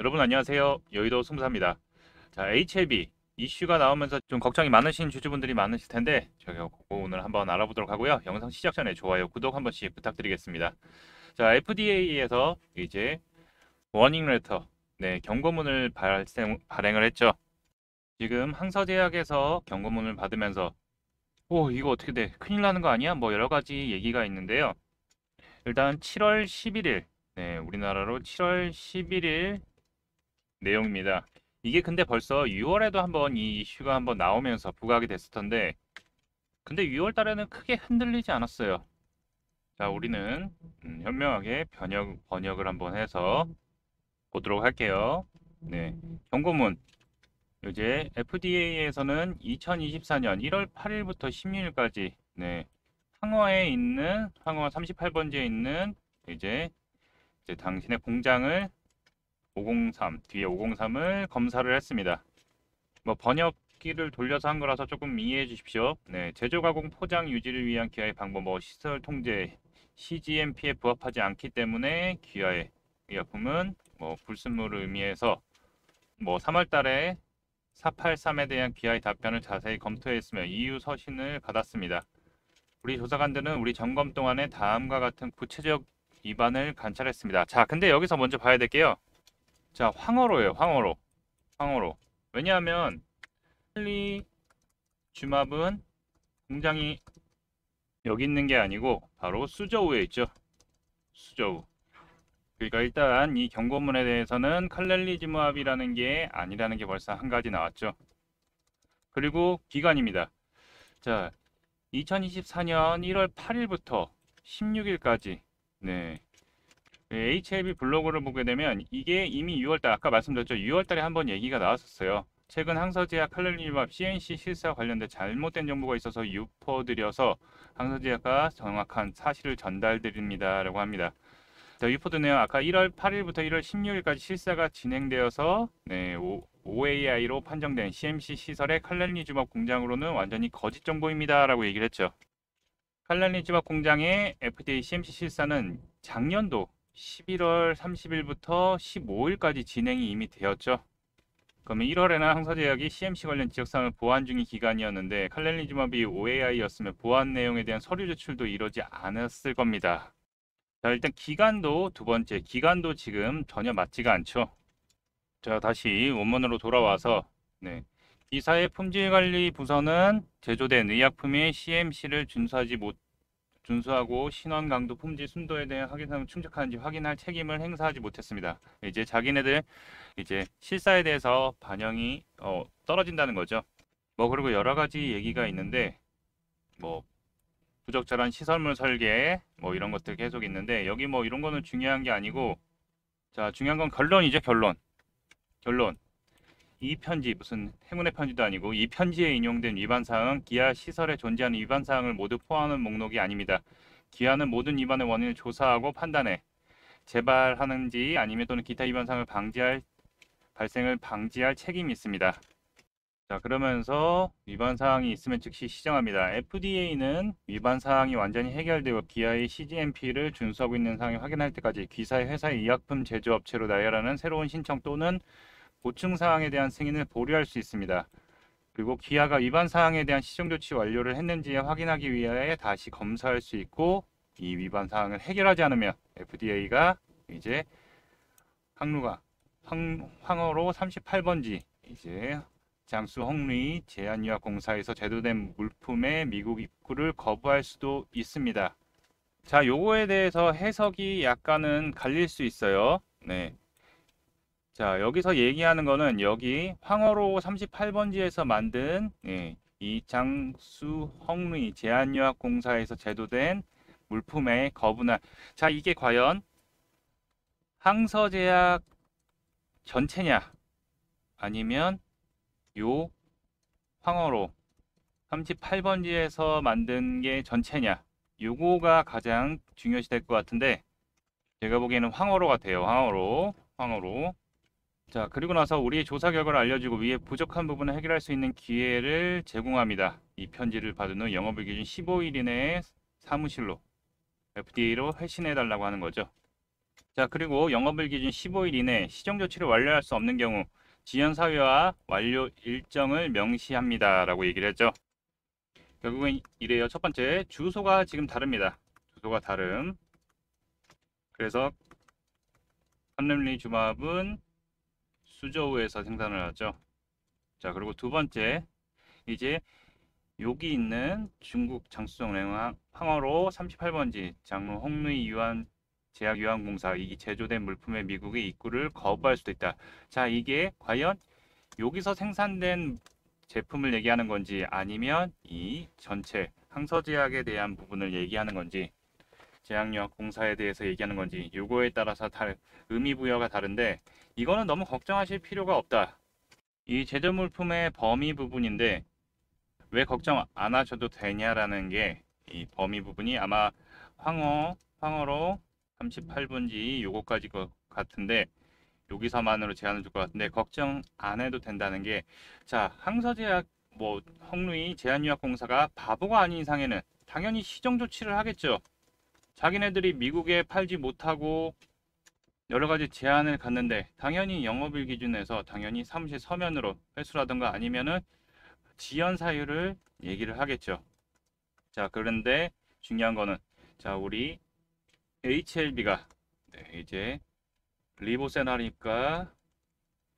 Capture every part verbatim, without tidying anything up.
여러분 안녕하세요. 여의도 승부사입니다. 자, 에이치엘비 이슈가 나오면서 좀 걱정이 많으신 주주분들이 많으실 텐데 저희가 그거 오늘 한번 알아보도록 하고요. 영상 시작 전에 좋아요, 구독 한 번씩 부탁드리겠습니다. 자, 에프디에이에서 이제 워닝 레터, 네, 경고문을 발생, 발행을 했죠. 지금 항서제약에서 경고문을 받으면서 오, 이거 어떻게 돼? 큰일 나는 거 아니야? 뭐 여러 가지 얘기가 있는데요. 일단 칠월 십일일, 네, 우리나라로 칠월 십일일 내용입니다. 이게 근데 벌써 유월에도 한번 이 이슈가 한번 나오면서 부각이 됐을 텐데, 근데 유월 달에는 크게 흔들리지 않았어요. 자, 우리는 음, 현명하게 번역, 번역을 한번 해서 보도록 할게요. 네, 경고문. 이제 에프디에이에서는 이천이십사년 일월 팔일부터 십육일까지, 네, 항화에 있는 항화 삼십팔 번지에 있는 이제, 이제 당신의 공장을 오백삼, 뒤에 오백삼을 검사를 했습니다. 뭐 번역기를 돌려서 한 거라서 조금 이해해 주십시오. 네, 제조 가공 포장 유지를 위한 기아의 방법, 뭐 시설 통제 씨지엠피에 부합하지 않기 때문에 기아의 이 약품은 뭐 불순물을 의미해서 뭐 삼월 달에 사백팔십삼에 대한 기아의 답변을 자세히 검토했으며 이유 서신을 받았습니다. 우리 조사관들은 우리 점검 동안에 다음과 같은 구체적 위반을 관찰했습니다. 자, 근데 여기서 먼저 봐야 될게요. 자, 황어로예요. 황어로. 황어로. 왜냐하면 캄렐리주맙은 공장이 여기 있는 게 아니고 바로 수저우에 있죠. 수저우. 그러니까 일단 이 경고문에 대해서는 캄렐리주맙이라는 게 아니라는 게 벌써 한 가지 나왔죠. 그리고 기간입니다. 자, 이천이십사년 일월 팔일부터 십육일까지, 네, 에이치엘비 블로그를 보게 되면 이게 이미 유월 달, 아까 말씀드렸죠. 유월 달에 한번 얘기가 나왔었어요. 최근 항서제약 캄렐리주맙 씨엔씨 실사와 관련된 잘못된 정보가 있어서 유포드려서 항서제약과 정확한 사실을 전달드립니다 라고 합니다. 자, 유포드 내용 아까 일월 팔일부터 일월 십육일까지 실사가 진행되어서, 네, 오에이아이로 판정된 씨엠씨 시설의 캄렐리주맙 공장으로는 완전히 거짓 정보입니다 라고 얘기를 했죠. 캄렐리주맙 공장의 에프디에이 씨엠씨 실사는 작년도 십일월 삼십일부터 십오일까지 진행이 이미 되었죠. 그러면 일월에는 항서제약이 씨엠씨 관련 지적사항을 보완 중인 기간이었는데 캄렐리주맙이 오에이아이였으며 보완 내용에 대한 서류 제출도 이루지 않았을 겁니다. 자, 일단 기간도, 두 번째 기간도 지금 전혀 맞지가 않죠. 자, 다시 원문으로 돌아와서, 네, 기사의 품질관리 부서는 제조된 의약품의 씨엠씨를 준수하지 못 준수하고 신원 강도, 품질, 순도에 대한 확인사항을 충족하는지 확인할 책임을 행사하지 못했습니다. 이제 자기네들 이제 실사에 대해서 반영이 어, 떨어진다는 거죠. 뭐 그리고 여러 가지 얘기가 있는데 뭐 부적절한 시설물 설계 뭐 이런 것들 계속 있는데 여기 뭐 이런 거는 중요한 게 아니고, 자, 중요한 건 결론이죠. 결론. 결론. 이 편지, 무슨 행운의 편지도 아니고, 이 편지에 인용된 위반사항은 기아 시설에 존재하는 위반사항을 모두 포함하는 목록이 아닙니다. 기아는 모든 위반의 원인을 조사하고 판단해 재발하는지 아니면 또는 기타 위반사항을 방지할 발생을 방지할 책임이 있습니다. 자, 그러면서 위반사항이 있으면 즉시 시정합니다. 에프디에이는 위반사항이 완전히 해결되고 기아의 씨지엠피를 준수하고 있는 사항을 확인할 때까지 기사의 회사의 의약품 제조업체로 나열하는 새로운 신청 또는 보충사항에 대한 승인을 보류할 수 있습니다. 그리고 기아가 위반사항에 대한 시정조치 완료를 했는지 확인하기 위해 다시 검사할 수 있고, 이 위반사항을 해결하지 않으면 에프디에이가 이제 항루가 황, 황어로 삼십팔 번지 이제 장수 홍리 제한유학공사에서 제도된 물품의 미국 입구를 거부할 수도 있습니다. 자, 요거에 대해서 해석이 약간은 갈릴 수 있어요. 네. 자, 여기서 얘기하는 거는 여기 황어로 삼십팔 번지에서 만든, 예, 이 장수헝리 제한유학공사에서 제도된 물품의 거부나, 자, 이게 과연 항서제약 전체냐 아니면 요 황어로 삼십팔 번지에서 만든 게 전체냐, 요거가 가장 중요시 될 것 같은데 제가 보기에는 황어로 같아요. 황어로, 황어로. 자, 그리고 나서 우리의 조사 결과를 알려주고 위에 부족한 부분을 해결할 수 있는 기회를 제공합니다. 이 편지를 받은 후 영업일 기준 십오일 이내에 사무실로 에프디에이로 회신해 달라고 하는 거죠. 자, 그리고 영업일 기준 십오 일 이내 시정 조치를 완료할 수 없는 경우 지연 사유와 완료 일정을 명시합니다. 라고 얘기를 했죠. 결국은 이래요. 첫 번째, 주소가 지금 다릅니다. 주소가 다름. 그래서 캄렐리주맙은 수저우에서 생산을 하죠. 자, 그리고 두 번째, 이제 여기 있는 중국 장쑤성 항어로 삼십팔 번지 장로 홍루이 유한 제약 유한공사 이 제조된 물품의 미국의 입구를 거부할 수도 있다. 자, 이게 과연 여기서 생산된 제품을 얘기하는 건지 아니면 이 전체 항서제약에 대한 부분을 얘기하는 건지 제약유한공사에 대해서 얘기하는 건지 요거에 따라서 다른 의미 부여가 다른데 이거는 너무 걱정하실 필요가 없다. 이 제조 물품의 범위 부분인데 왜 걱정 안 하셔도 되냐라는 게 이 범위 부분이 아마 황어, 황어로 삼십팔 분지 요거까지 것 같은데 여기서만으로 제한을 줄 것 같은데 걱정 안 해도 된다는 게, 자, 항서제약 뭐 헝루이 제한유약공사가 바보가 아닌 이상에는 당연히 시정 조치를 하겠죠. 자기네들이 미국에 팔지 못하고 여러 가지 제한을 갖는데 당연히 영업일 기준에서 당연히 사무실 서면으로 회수라든가 아니면은 지연 사유를 얘기를 하겠죠. 자, 그런데 중요한 거는, 자, 우리 에이치엘비가 네, 이제 리보세라닙과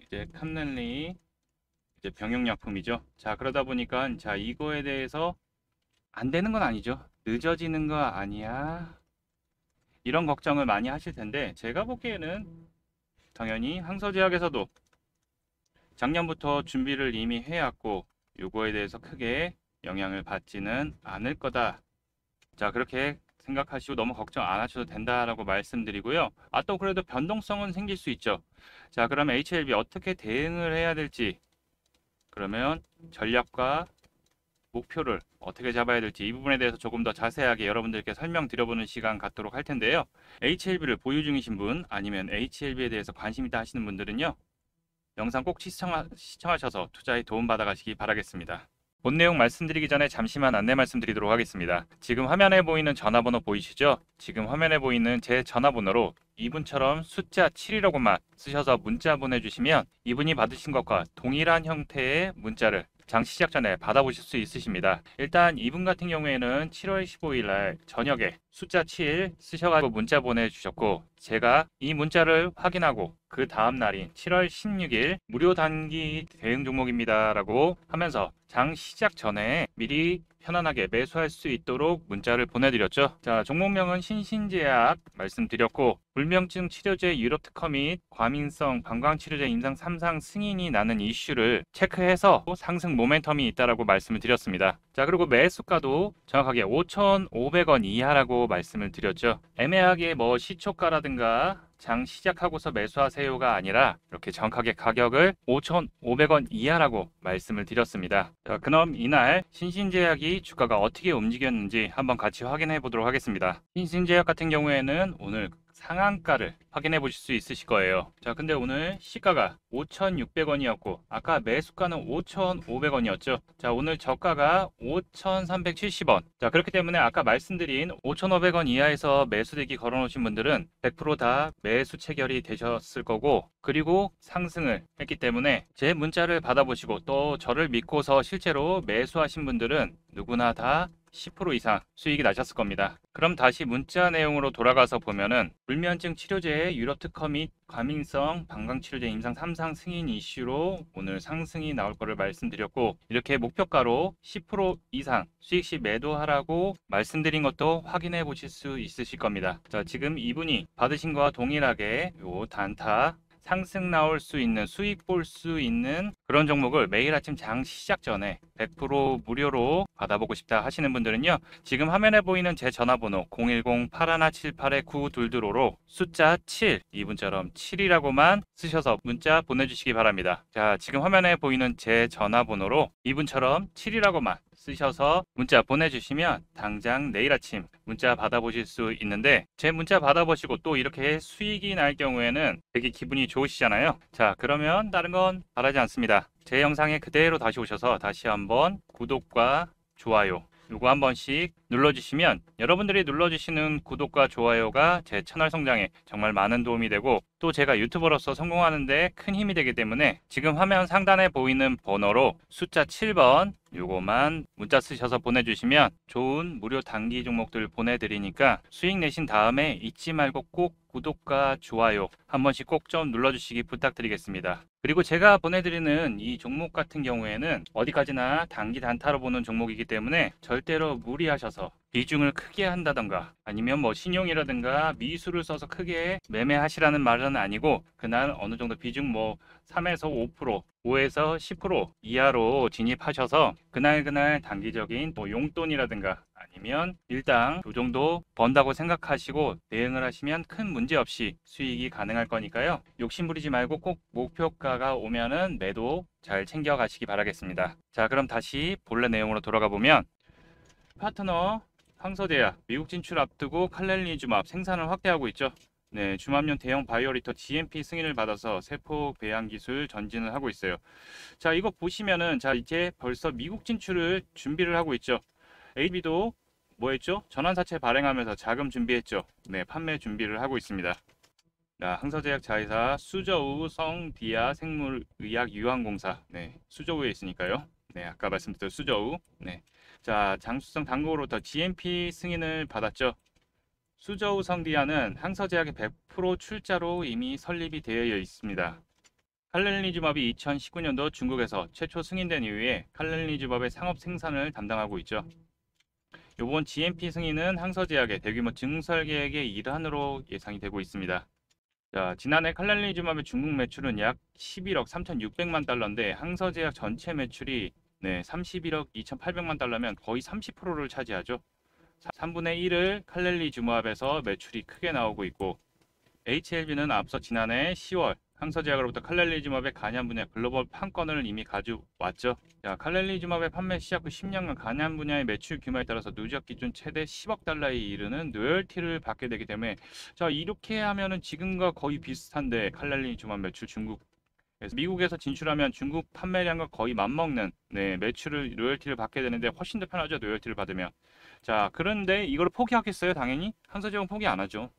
이제 캄렐리 이제 병용약품이죠. 자, 그러다 보니까 자 이거에 대해서 안 되는 건 아니죠. 늦어지는 거 아니야. 이런 걱정을 많이 하실 텐데 제가 보기에는 당연히 항서제약에서도 작년부터 준비를 이미 해왔고 요거에 대해서 크게 영향을 받지는 않을 거다. 자, 그렇게 생각하시고 너무 걱정 안 하셔도 된다라고 말씀드리고요. 아, 또 그래도 변동성은 생길 수 있죠. 자, 그럼 에이치엘비 어떻게 대응을 해야 될지, 그러면 전략과 목표를 어떻게 잡아야 될지 이 부분에 대해서 조금 더 자세하게 여러분들께 설명드려보는 시간 갖도록 할 텐데요. 에이치엘비를 보유 중이신 분 아니면 에이치엘비에 대해서 관심 있다 하시는 분들은요. 영상 꼭 시청하, 시청하셔서 투자에 도움받아 가시기 바라겠습니다. 본 내용 말씀드리기 전에 잠시만 안내 말씀드리도록 하겠습니다. 지금 화면에 보이는 전화번호 보이시죠? 지금 화면에 보이는 제 전화번호로 이분처럼 숫자 칠이라고만 쓰셔서 문자 보내주시면 이분이 받으신 것과 동일한 형태의 문자를 장시 시작 전에 받아보실 수 있으십니다. 일단 이분 같은 경우에는 칠월 십오일 날 저녁에 숫자 칠 쓰셔가지고 문자 보내주셨고 제가 이 문자를 확인하고 그 다음 날인 칠월 십육일 무료 단기 대응 종목입니다 라고 하면서 장 시작 전에 미리 편안하게 매수할 수 있도록 문자를 보내드렸죠. 자, 종목명은 신신제약 말씀드렸고 불면증 치료제 유럽 특허 및 과민성 방광치료제 임상 삼상 승인이 나는 이슈를 체크해서 상승 모멘텀이 있다라고 말씀을 드렸습니다. 자, 그리고 매수가도 정확하게 오천오백 원 이하라고 말씀을 드렸죠. 애매하게 뭐 시초가라든가 장 시작하고서 매수하세요가 아니라 이렇게 정확하게 가격을 오천오백 원 이하라고 말씀을 드렸습니다. 자, 그럼 이날 신신제약이 주가가 어떻게 움직였는지 한번 같이 확인해 보도록 하겠습니다. 신신제약 같은 경우에는 오늘 상한가를 확인해 보실 수 있으실 거예요. 자, 근데 오늘 시가가 오천육백 원이었고 아까 매수가는 오천오백 원이었죠. 자, 오늘 저가가 오천삼백칠십 원. 자, 그렇기 때문에 아까 말씀드린 오천오백 원 이하에서 매수대기 걸어 놓으신 분들은 백 퍼센트 다 매수 체결이 되셨을 거고, 그리고 상승을 했기 때문에 제 문자를 받아보시고 또 저를 믿고서 실제로 매수하신 분들은 누구나 다 십 퍼센트 이상 수익이 나셨을 겁니다. 그럼 다시 문자 내용으로 돌아가서 보면은 불면증 치료제의 유럽 특허 및 과민성 방광치료제 임상 삼상 승인 이슈로 오늘 상승이 나올 거를 말씀드렸고 이렇게 목표가로 십 퍼센트 이상 수익시 매도하라고 말씀드린 것도 확인해 보실 수 있으실 겁니다. 자, 지금 이분이 받으신 거와 동일하게 요 단타 상승 나올 수 있는 수익 볼 수 있는 그런 종목을 매일 아침 장 시작 전에 백 퍼센트 무료로 받아보고 싶다 하시는 분들은요. 지금 화면에 보이는 제 전화번호 공일공 팔일칠 팔 구이이오로 숫자 칠, 이분처럼 칠이라고만 쓰셔서 문자 보내주시기 바랍니다. 자, 지금 화면에 보이는 제 전화번호로 이분처럼 칠이라고만 쓰셔서 문자 보내주시면 당장 내일 아침 문자 받아보실 수 있는데 제 문자 받아보시고 또 이렇게 수익이 날 경우에는 되게 기분이 좋으시잖아요. 자, 그러면 다른 건 바라지 않습니다. 제 영상에 그대로 다시 오셔서 다시 한번 구독과 좋아요 요거 한 번씩 눌러주시면 여러분들이 눌러주시는 구독과 좋아요가 제 채널 성장에 정말 많은 도움이 되고 또 제가 유튜버로서 성공하는 데 큰 힘이 되기 때문에 지금 화면 상단에 보이는 번호로 숫자 칠 번 요거만 문자 쓰셔서 보내주시면 좋은 무료 단기 종목들 보내드리니까 수익 내신 다음에 잊지 말고 꼭 구독과 좋아요 한 번씩 꼭 좀 눌러주시기 부탁드리겠습니다. 그리고 제가 보내드리는 이 종목 같은 경우에는 어디까지나 단기 단타로 보는 종목이기 때문에 절대로 무리하셔서 비중을 크게 한다던가 아니면 뭐 신용이라든가 미수를 써서 크게 매매하시라는 말은 아니고 그날 어느 정도 비중 뭐 삼에서 오 퍼센트 오에서 십 퍼센트 이하로 진입하셔서 그날그날 단기적인 뭐 용돈이라든가 아니면 일당 요 정도 번다고 생각하시고 대응을 하시면 큰 문제 없이 수익이 가능할 거니까요. 욕심 부리지 말고 꼭 목표가가 오면은 매도 잘 챙겨 가시기 바라겠습니다. 자, 그럼 다시 본래 내용으로 돌아가 보면 파트너 항서제약 미국 진출 앞두고 캄렐리주맙 생산을 확대하고 있죠. 네, 주맙용 대형 바이오리터 지 엠 피 승인을 받아서 세포 배양 기술 전진을 하고 있어요. 자, 이거 보시면은 자 이제 벌써 미국 진출을 준비를 하고 있죠. 에이치비도 뭐 했죠? 전환사채 발행하면서 자금 준비했죠. 네, 판매 준비를 하고 있습니다. 자, 항서제약 자회사 수저우성디아생물의약유한공사. 네, 수저우에 있으니까요. 네, 아까 말씀드렸던 수저우. 네, 자, 장수성 당국으로부터 지 엠 피 승인을 받았죠. 수저우성디아는 항서제약의 백 퍼센트 출자로 이미 설립이 되어 있습니다. 캄렐리주맙이 이천십구 년도 중국에서 최초 승인된 이후에 캄렐리주맙의 상업 생산을 담당하고 있죠. 이번 지 엠 피 승인은 항서제약의 대규모 증설 계획의 일환으로 예상이 되고 있습니다. 자, 지난해 캄렐리주맙의 중국 매출은 약 십일억 삼천육백만 달러인데 항서제약 전체 매출이 네, 삼십일억 이천팔백만 달러면 거의 삼십 퍼센트를 차지하죠. 삼분의 일을 캄렐리주맙에서 매출이 크게 나오고 있고 에이치 엘 비는 앞서 지난해 시월 항서제약으로부터 캄렐리주맙의 간염 분야 글로벌 판권을 이미 가져왔죠. 자, 캄렐리주맙의 판매 시작 후 십 년간 간염 분야의 매출 규모에 따라서 누적 기준 최대 십억 달러에 이르는 로열티를 받게 되기 때문에 자 이렇게 하면은 지금과 거의 비슷한데 캄렐리주맙 매출 중국 미국에서 진출하면 중국 판매량과 거의 맞먹는 네, 매출을 로열티를 받게 되는데 훨씬 더 편하죠. 로열티를 받으면. 자, 그런데 이걸 포기하겠어요? 당연히 항서제약은 포기 안 하죠.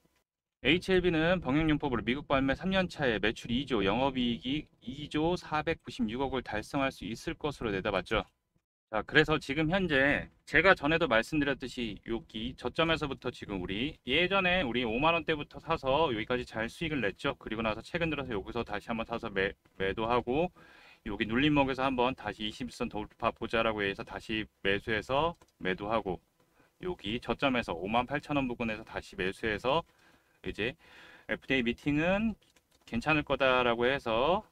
에이치 엘 비는 병역용법으로 미국 발매 삼 년 차에 매출 이 조, 영업이익이 이 조 사백구십육억을 달성할 수 있을 것으로 내다봤죠. 자, 그래서 지금 현재 제가 전에도 말씀드렸듯이 여기 저점에서부터 지금 우리 예전에 우리 오만 원대부터 사서 여기까지 잘 수익을 냈죠. 그리고 나서 최근 들어서 여기서 다시 한번 사서 매, 매도하고 여기 눌림목에서 한번 다시 이십 선 돌파 보자라고 해서 다시 매수해서 매도하고 여기 저점에서 오만 팔천 원 부근에서 다시 매수해서 이제 에프 디 에이 미팅은 괜찮을 거다라고 해서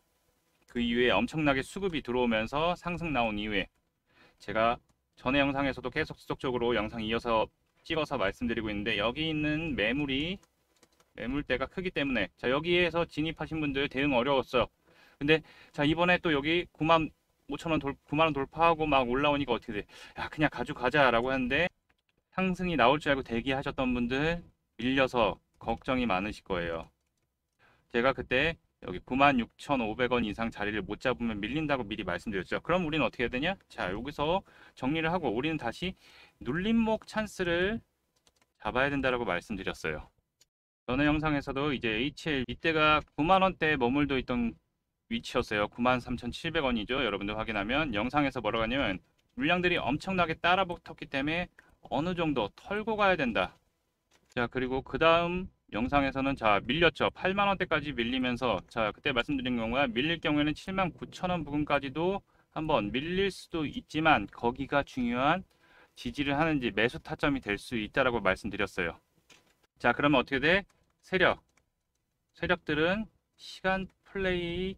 그 이후에 엄청나게 수급이 들어오면서 상승 나온 이후에 제가 전에 영상에서도 계속 지속적으로 영상 이어서 찍어서 말씀드리고 있는데 여기 있는 매물이 매물대가 크기 때문에 자 여기에서 진입하신 분들 대응 어려웠어요. 근데 자 이번에 또 여기 구만 오천 원 돌, 구만 원 돌파하고 막 올라오니까 어떻게 돼? 야, 그냥 가져가자 라고 하는데 상승이 나올 줄 알고 대기하셨던 분들 밀려서 걱정이 많으실 거예요. 제가 그때 여기 구만 육천 오백 원 이상 자리를 못 잡으면 밀린다고 미리 말씀드렸죠. 그럼 우리는 어떻게 해야 되냐? 자, 여기서 정리를 하고 우리는 다시 눌림목 찬스를 잡아야 된다라고 말씀드렸어요. 전에 영상에서도 이제 에이치 엘 이때가 구만 원대에 머물러 있던 위치였어요. 구만 삼천 칠백 원이죠. 여러분들 확인하면 영상에서 뭐라고 하냐면 물량들이 엄청나게 따라붙었기 때문에 어느 정도 털고 가야 된다. 자, 그리고 그 다음 영상에서는 자 밀렸죠. 팔만 원대까지 밀리면서 자 그때 말씀드린 경우가 밀릴 경우에는 칠만 구천 원 부근까지도 한번 밀릴 수도 있지만 거기가 중요한 지지를 하는지 매수 타점이 될 수 있다라고 말씀드렸어요. 자, 그러면 어떻게 돼? 세력 세력들은 시간 플레이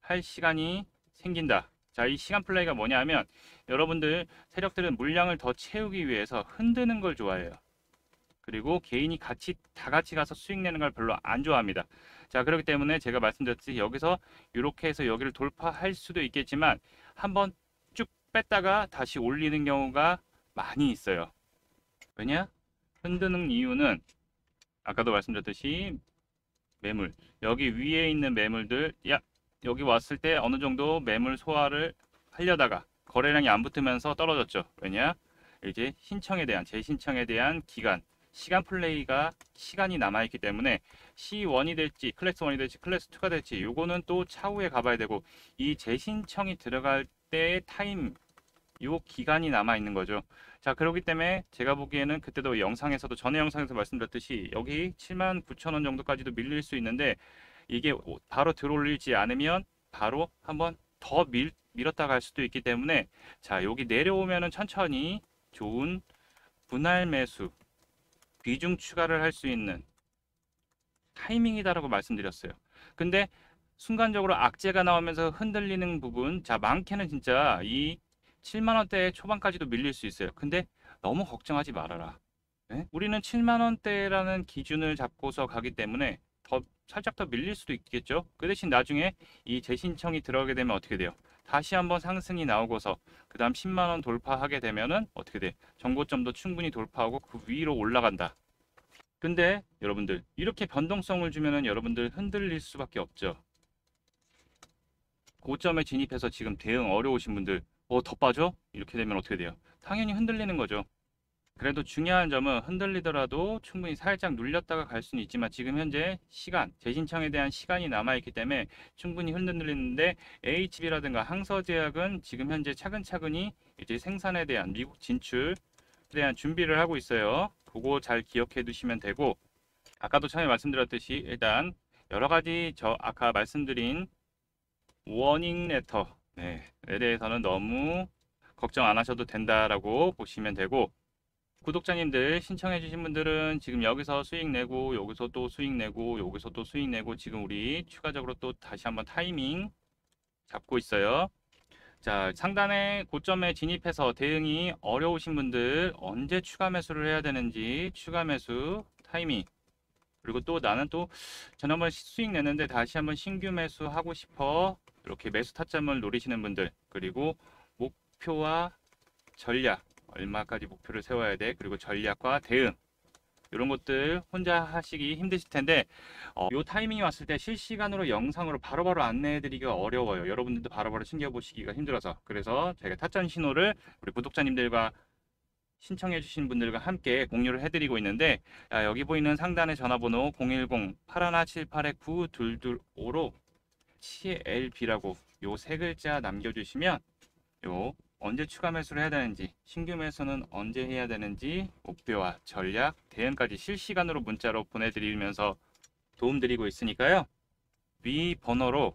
할 시간이 생긴다. 자, 이 시간 플레이가 뭐냐면 여러분들 세력들은 물량을 더 채우기 위해서 흔드는 걸 좋아해요. 그리고 개인이 같이 다 같이 가서 수익 내는 걸 별로 안 좋아합니다. 자, 그렇기 때문에 제가 말씀드렸듯이 여기서 이렇게 해서 여기를 돌파할 수도 있겠지만 한번 쭉 뺐다가 다시 올리는 경우가 많이 있어요. 왜냐? 흔드는 이유는 아까도 말씀드렸듯이 매물 여기 위에 있는 매물들 야 여기 왔을 때 어느 정도 매물 소화를 하려다가 거래량이 안 붙으면서 떨어졌죠. 왜냐? 이제 신청에 대한 재신청에 대한 기간, 시간 플레이가 시간이 남아있기 때문에 씨 원이 될지 클래스 원이 될지 클래스 투가 될지 요거는 또 차후에 가봐야 되고, 이 재신청이 들어갈 때의 타임, 요 기간이 남아있는 거죠. 자, 그렇기 때문에 제가 보기에는 그때도 영상에서도 전에 영상에서 말씀드렸듯이 여기 칠만 구천 원 정도까지도 밀릴 수 있는데, 이게 바로 들어올리지 않으면 바로 한번 더 밀, 밀었다 갈 수도 있기 때문에, 자, 여기 내려오면은 천천히 좋은 분할 매수 비중 추가를 할 수 있는 타이밍이다라고 말씀드렸어요. 근데 순간적으로 악재가 나오면서 흔들리는 부분, 자, 많게는 진짜 이 칠만 원대 초반까지도 밀릴 수 있어요. 근데 너무 걱정하지 말아라. 네? 우리는 칠만 원대라는 기준을 잡고서 가기 때문에 더 살짝 더 밀릴 수도 있겠죠. 그 대신 나중에 이 재신청이 들어가게 되면 어떻게 돼요? 다시 한번 상승이 나오고서 그 다음 십만 원 돌파하게 되면은 어떻게 돼? 정고점도 충분히 돌파하고 그 위로 올라간다. 근데 여러분들 이렇게 변동성을 주면은 여러분들 흔들릴 수밖에 없죠. 고점에 진입해서 지금 대응 어려우신 분들, 어, 더 빠져? 이렇게 되면 어떻게 돼요? 당연히 흔들리는 거죠. 그래도 중요한 점은 흔들리더라도 충분히 살짝 눌렸다가 갈 수는 있지만, 지금 현재 시간, 재신청에 대한 시간이 남아있기 때문에 충분히 흔들리는데, 에이치비라든가 항서제약은 지금 현재 차근차근히 이제 생산에 대한 미국 진출에 대한 준비를 하고 있어요. 그거 잘 기억해 두시면 되고, 아까도 처음에 말씀드렸듯이 일단 여러가지 저 아까 말씀드린 워닝 레터, 네, 에 대해서는 너무 걱정 안 하셔도 된다라고 보시면 되고, 구독자님들 신청해 주신 분들은 지금 여기서 수익 내고 여기서 또 수익 내고 여기서 또 수익 내고 지금 우리 추가적으로 또 다시 한번 타이밍 잡고 있어요. 자, 상단에 고점에 진입해서 대응이 어려우신 분들, 언제 추가 매수를 해야 되는지 추가 매수 타이밍, 그리고 또 나는 또 지난번 수익 냈는데 다시 한번 신규 매수 하고 싶어, 이렇게 매수 타점을 노리시는 분들, 그리고 목표와 전략, 얼마까지 목표를 세워야 돼, 그리고 전략과 대응, 이런 것들 혼자 하시기 힘드실 텐데, 어, 요 타이밍이 왔을 때 실시간으로 영상으로 바로바로 안내해 드리기가 어려워요. 여러분들도 바로바로 챙겨보시기가 힘들어서. 그래서 저희가 타점 신호를 우리 구독자님들과 신청해 주신 분들과 함께 공유를 해드리고 있는데, 야, 여기 보이는 상단의 전화번호 공일공 팔일칠 팔 구이이오로 씨 엘 비라고 요 세 글자 남겨주시면, 요 언제 추가 매수를 해야 되는지, 신규 매수는 언제 해야 되는지, 목표와 전략, 대응까지 실시간으로 문자로 보내드리면서 도움드리고 있으니까요. 위 번호로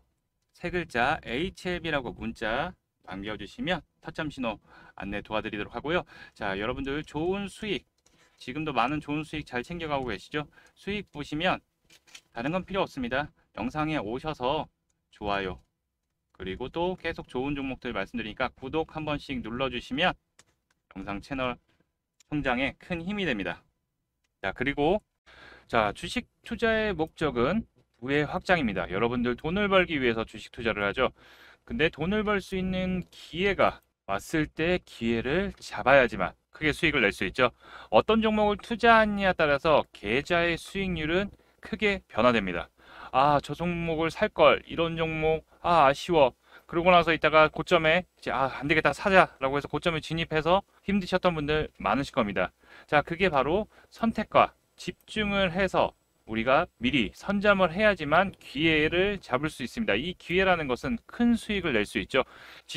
세 글자 에이치 엘 비라고 문자 남겨주시면 타점 신호 안내 도와드리도록 하고요. 자, 여러분들 좋은 수익, 지금도 많은 좋은 수익 잘 챙겨가고 계시죠? 수익 보시면 다른 건 필요 없습니다. 영상에 오셔서 좋아요, 그리고 또 계속 좋은 종목들 말씀드리니까 구독 한 번씩 눌러주시면 영상 채널 성장에 큰 힘이 됩니다. 자, 그리고 자, 주식 투자의 목적은 부의 확장입니다. 여러분들 돈을 벌기 위해서 주식 투자를 하죠. 근데 돈을 벌 수 있는 기회가 왔을 때 기회를 잡아야지만 크게 수익을 낼 수 있죠. 어떤 종목을 투자하느냐에 따라서 계좌의 수익률은 크게 변화됩니다. 아, 저 종목을 살걸, 이런 종목 아 아쉬워, 그러고 나서 이따가 고점에 이제 아 안되겠다 사자 라고 해서 고점에 진입해서 힘드셨던 분들 많으실 겁니다. 자, 그게 바로 선택과 집중을 해서 우리가 미리 선점을 해야지만 기회를 잡을 수 있습니다. 이 기회라는 것은 큰 수익을 낼 수 있죠.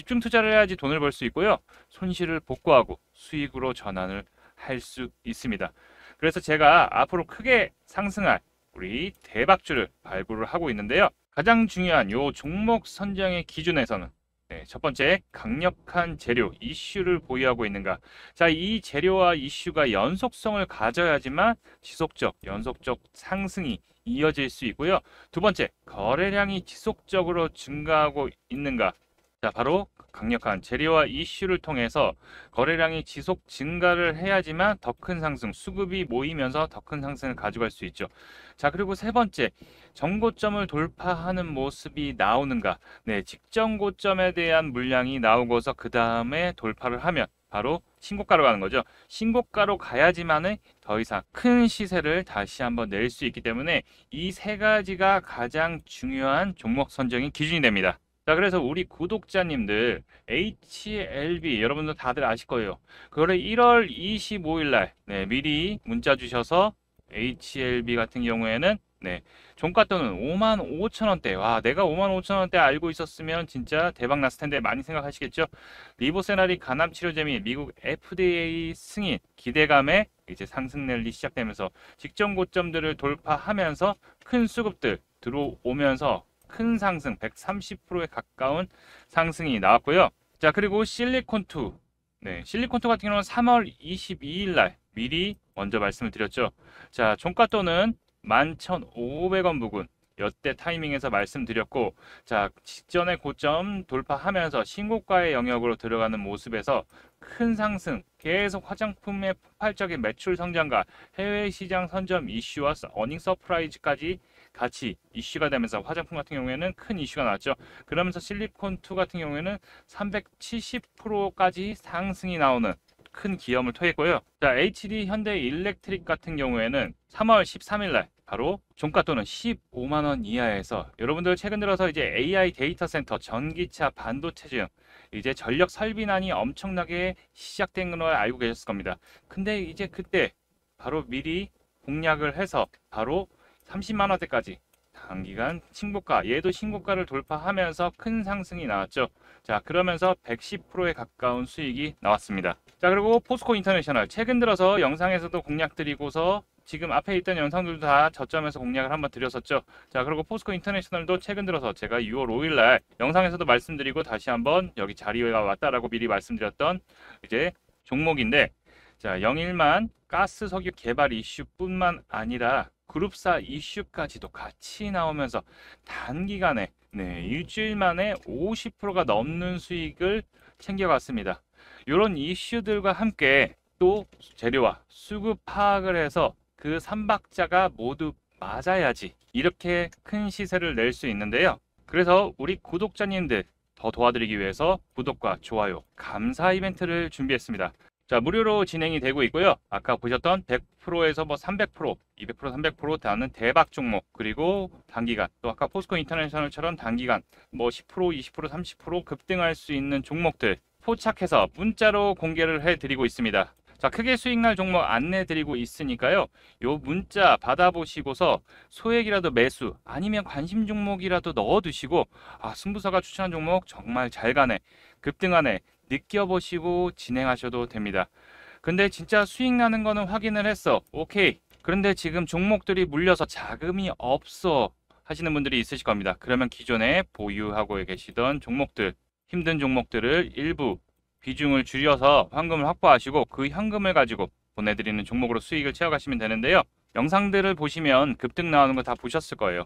집중 투자를 해야지 돈을 벌 수 있고요, 손실을 복구하고 수익으로 전환을 할 수 있습니다. 그래서 제가 앞으로 크게 상승할 우리 대박주를 발굴을 하고 있는데요, 가장 중요한 요 종목 선정의 기준에서는 네, 첫 번째, 강력한 재료, 이슈를 보유하고 있는가. 자, 이 재료와 이슈가 연속성을 가져야지만 지속적, 연속적 상승이 이어질 수 있고요. 두 번째, 거래량이 지속적으로 증가하고 있는가. 자, 바로 강력한 재료와 이슈를 통해서 거래량이 지속 증가를 해야지만 더 큰 상승, 수급이 모이면서 더 큰 상승을 가져갈 수 있죠. 자, 그리고 세 번째, 정고점을 돌파하는 모습이 나오는가. 네, 직전 고점에 대한 물량이 나오고서 그 다음에 돌파를 하면 바로 신고가로 가는 거죠. 신고가로 가야지만은 더 이상 큰 시세를 다시 한번 낼 수 있기 때문에 이 세 가지가 가장 중요한 종목 선정의 기준이 됩니다. 자, 그래서 우리 구독자님들 에이치엘비 여러분들 다들 아실 거예요. 그거를 일월 이십오일 날 네, 미리 문자 주셔서 에이치엘비 같은 경우에는 네, 종가 또는 오만 오천 원대. 와, 내가 오만 오천 원대 알고 있었으면 진짜 대박 났을 텐데 많이 생각하시겠죠. 리보세라닙 간암 치료제 및 미국 에프디에이 승인 기대감에 이제 상승 랠리 시작되면서 직전 고점들을 돌파하면서 큰 수급들 들어오면서 큰 상승 백삼십 퍼센트에 가까운 상승이 나왔고요. 자, 그리고 실리콘 투, 네, 실리콘 투 같은 경우는 삼월 이십이일 날 미리 먼저 말씀을 드렸죠. 자, 종가 또는 만 천오백 원 부근 이때 타이밍에서 말씀드렸고, 자, 직전의 고점 돌파하면서 신고가의 영역으로 들어가는 모습에서 큰 상승, 계속 화장품의 폭발적인 매출 성장과 해외 시장 선점 이슈와 어닝 서프라이즈까지 같이 이슈가 되면서 화장품 같은 경우에는 큰 이슈가 나왔죠. 그러면서 실리콘 투 같은 경우에는 삼백칠십 퍼센트까지 상승이 나오는 큰 기염을 토했고요. 자, 에이치디현대일렉트릭 같은 경우에는 삼월 십삼일 날 바로 종가 또는 십오만 원 이하에서 여러분들 최근 들어서 이제 에이아이 데이터 센터, 전기차, 반도체 등 이제 전력 설비난이 엄청나게 시작된 걸 알고 계셨을 겁니다. 근데 이제 그때 바로 미리 공략을 해서 바로 삼십만 원대까지 단기간 신고가, 얘도 신고가를 돌파하면서 큰 상승이 나왔죠. 자, 그러면서 백십 퍼센트에 가까운 수익이 나왔습니다. 자, 그리고 포스코인터내셔널 최근 들어서 영상에서도 공략 드리고서 지금 앞에 있던 영상들도 다 저점에서 공략을 한번 드렸었죠. 자, 그리고 포스코인터내셔널도 최근 들어서 제가 유월 오일날 영상에서도 말씀드리고 다시 한번 여기 자리가 왔다라고 미리 말씀드렸던 이제 종목인데, 자, 영일만 가스 석유 개발 이슈뿐만 아니라 그룹사 이슈까지도 같이 나오면서 단기간에 네, 일주일 만에 오십 퍼센트가 넘는 수익을 챙겨갔습니다. 이런 이슈들과 함께 또 재료와 수급 파악을 해서 그 삼박자가 모두 맞아야지 이렇게 큰 시세를 낼 수 있는데요. 그래서 우리 구독자님들 더 도와드리기 위해서 구독과 좋아요, 감사 이벤트를 준비했습니다. 자, 무료로 진행이 되고 있고요. 아까 보셨던 백 퍼센트에서 뭐 삼백 퍼센트, 이백 퍼센트, 삼백 퍼센트 다는 대박 종목, 그리고 단기간 또 아까 포스코 인터내셔널처럼 단기간 뭐 십 퍼센트, 이십 퍼센트, 삼십 퍼센트 급등할 수 있는 종목들 포착해서 문자로 공개를 해드리고 있습니다. 자, 크게 수익날 종목 안내드리고 있으니까요. 요 문자 받아보시고서 소액이라도 매수 아니면 관심 종목이라도 넣어두시고, 아, 승부사가 추천한 종목 정말 잘 가네, 급등하네 느껴보시고 진행하셔도 됩니다. 근데 진짜 수익 나는 거는 확인을 했어, 오케이, 그런데 지금 종목들이 물려서 자금이 없어 하시는 분들이 있으실 겁니다. 그러면 기존에 보유하고 계시던 종목들, 힘든 종목들을 일부 비중을 줄여서 현금을 확보하시고 그 현금을 가지고 보내드리는 종목으로 수익을 채워가시면 되는데요. 영상들을 보시면 급등 나오는 거 다 보셨을 거예요.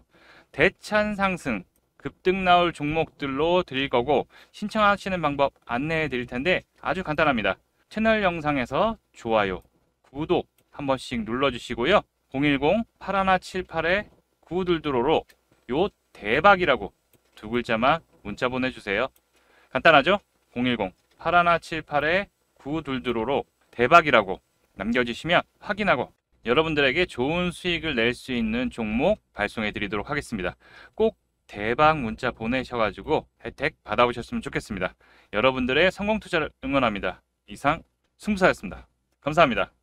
대찬 상승 급등 나올 종목들로 드릴 거고, 신청하시는 방법 안내해 드릴 텐데 아주 간단합니다. 채널 영상에서 좋아요, 구독 한 번씩 눌러주시고요. 공일공 팔일칠팔에 구이이오로 요 대박이라고 두 글자만 문자 보내주세요. 간단하죠? 공일공 팔일칠팔에 구이이오로 대박이라고 남겨주시면 확인하고 여러분들에게 좋은 수익을 낼 수 있는 종목 발송해 드리도록 하겠습니다. 꼭 대박 문자 보내셔가지고 혜택 받아보셨으면 좋겠습니다. 여러분들의 성공 투자를 응원합니다. 이상 승부사였습니다. 감사합니다.